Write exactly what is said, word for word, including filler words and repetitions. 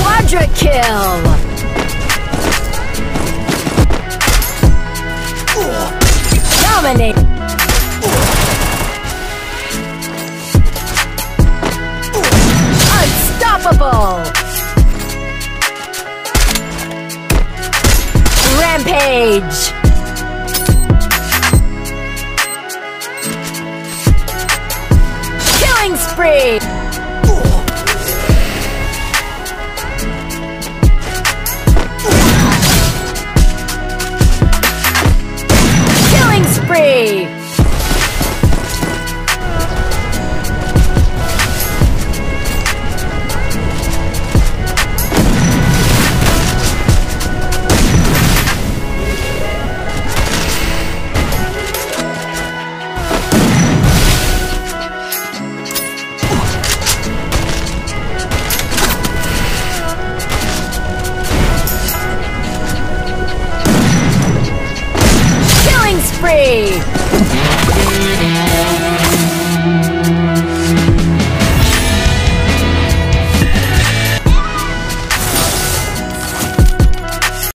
Quadra kill. Dominate. Unstoppable. Rampage. Spree!